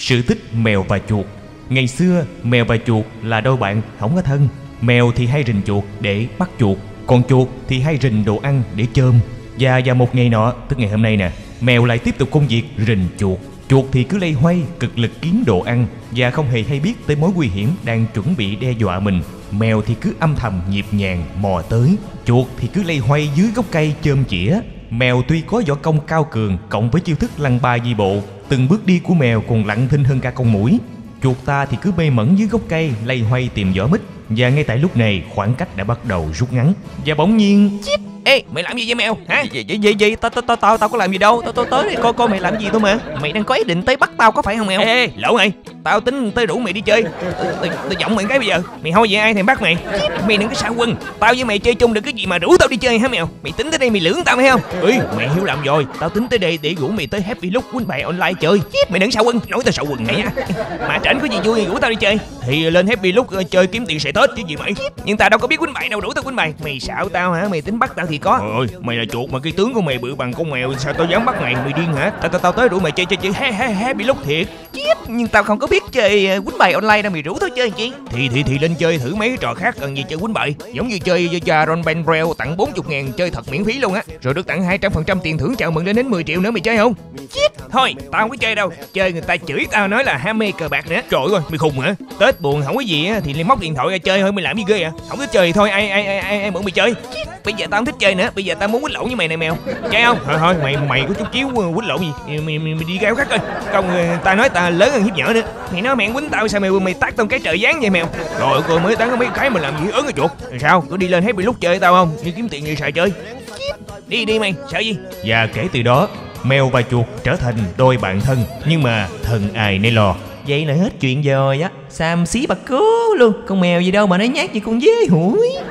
Sự tích mèo và chuột. Ngày xưa mèo và chuột là đôi bạn không có thân. Mèo thì hay rình chuột để bắt chuột, còn chuột thì hay rình đồ ăn để chơm. Và một ngày nọ, tức ngày hôm nay nè, mèo lại tiếp tục công việc rình chuột. Chuột thì cứ lây hoay cực lực kiếm đồ ăn và không hề hay biết tới mối nguy hiểm đang chuẩn bị đe dọa mình. Mèo thì cứ âm thầm nhịp nhàng mò tới, chuột thì cứ lây hoay dưới gốc cây chơm chĩa. Mèo tuy có võ công cao cường cộng với chiêu thức lăng ba di bộ, từng bước đi của mèo còn lặng thinh hơn cả con muỗi. Chuột ta thì cứ mê mẩn dưới gốc cây lây hoay tìm võ mít. Và ngay tại lúc này khoảng cách đã bắt đầu rút ngắn và bỗng nhiên chíp. Ê, mày làm gì vậy mèo hả? Gì? Tao có làm gì đâu. Tao tới đây coi coi mày làm gì thôi mà. Mày đang có ý định tới bắt tao có phải không mèo? Ê, lỗ này, tao tính tới rủ mày đi chơi. Tao giọng mày cái bây giờ. Mày hôi về ai thèm bắt mày. Mày đừng có xạo quân. Tao với mày chơi chung đừng cái gì mà rủ tao đi chơi hả mèo? Mày tính tới đây mày lưỡng tao hay không? Ê, mày hiểu lầm rồi. Tao tính tới đây để rủ mày tới Happy Lúc Quýnh Bài Online chơi. Mày đừng xạo quân, nói tao xạo quân mày á. Mà tránh có gì vui rủ tao đi chơi thì lên Happy Lúc chơi kiếm tiền xài Tết chứ gì mày. Nhưng tao đâu có biết quýnh bài đâu rủ tao quýnh bài. Mày xạo tao hả? Mày tính bắt tao thì có. Trời ơi, mày là chuột mà cái tướng của mày bự bằng con mèo, sao tao dám bắt mày? Mày điên hả? Tao tới rủ mày chơi Happy Lúc thiệt. Nhưng tao không có biết chơi quýnh bài online đâu, mày rủ tao chơi chi? Thì lên chơi thử mấy trò khác gần gì chơi quýnh bài. Giống như chơi Jaron Benrel tặng 40.000 chơi thật miễn phí luôn á, rồi được tặng 200% tiền thưởng chào mừng lên đến 10 triệu nữa, mày chơi không? Chết. Thôi, tao không có chơi đâu. Chơi người ta chửi tao nói là ham mê cờ bạc nữa. Trời ơi, mày khùng hả? Tết buồn không có gì á thì lên móc điện thoại ra chơi thôi, mày làm gì ghê à? Không thích chơi thì thôi, ai mượn mày chơi. Chết. Bây giờ tao không thích chơi nữa, bây giờ tao muốn quýnh lộn với mày nè mèo. Chơi không? Thôi, mày có chút chiếu quýnh lộn gì? Mày đi gáo khác coi. Không tao nói tao lớn hơn hiếp nhỏ nữa. Mày nói mẹ quýnh tao sao mày tát tao cái trời dáng vậy mèo? Rồi cô mới tán có mấy cái mình làm gì ớn rồi chuột. Sao? Cứ đi lên Happy Lúc chơi tao không? Đi kiếm tiền gì xài chơi. Đi mày, sợ gì? Và kể từ đó, mèo và chuột trở thành đôi bạn thân, nhưng mà thần ai nấy lo. Vậy là hết chuyện rồi á. Sam xí bà cố luôn. Con mèo gì đâu mà nó nhát như con dế hủi.